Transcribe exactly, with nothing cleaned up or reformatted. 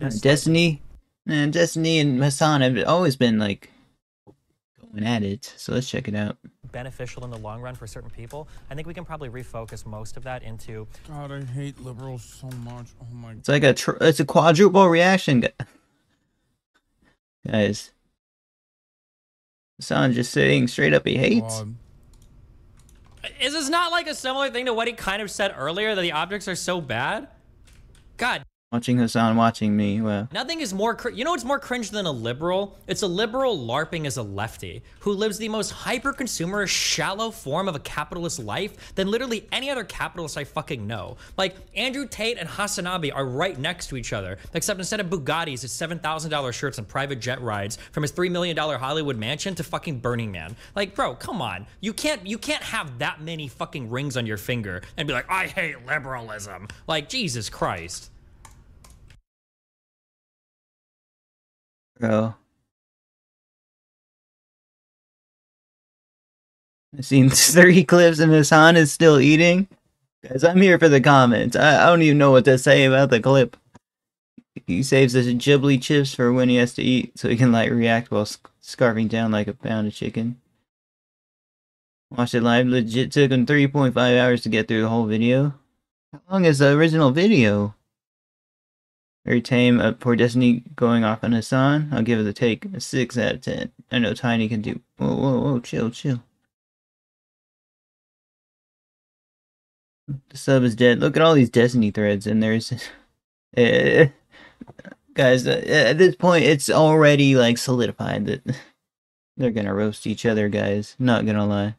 That's Destiny, and Destiny and Hasanabi have always been like going at it. So let's check it out. Beneficial in the long run for certain people. I think we can probably refocus most of that into. God, I hate liberals so much. Oh my. It's like a tr it's a quadruple reaction, guys. Hassan just saying straight up he hates. God. Is this not like a similar thing to what he kind of said earlier, that the optics are so bad? God. Watching Hassan watching me, well. Nothing is more, you know what's more cringe than a liberal? It's a liberal LARPing as a lefty who lives the most hyper-consumerist, shallow form of a capitalist life than literally any other capitalist I fucking know. Like, Andrew Tate and Hasanabi are right next to each other, except instead of Bugattis, it's seven thousand dollar shirts and private jet rides from his three million dollar Hollywood mansion to fucking Burning Man. Like, bro, come on. You can't, you can't have that many fucking rings on your finger and be like, I hate liberalism. Like, Jesus Christ. Bro. I've seen thirty clips and Hassan is still eating. Guys, I'm here for the comments. I, I don't even know what to say about the clip. He saves his Ghibli chips for when he has to eat so he can like react while sc scarfing down like a pound of chicken. Watched it live. Legit took him three point five hours to get through the whole video. How long is the original video? Very tame. Uh, poor Destiny going off on Hassan. I'll give it a take. A six out of ten. I know Tiny can do... Whoa, whoa, whoa. Chill, chill. The sub is dead. Look at all these Destiny threads. And there's... uh, guys, uh, at this point, it's already, like, solidified that they're gonna roast each other, guys. Not gonna lie.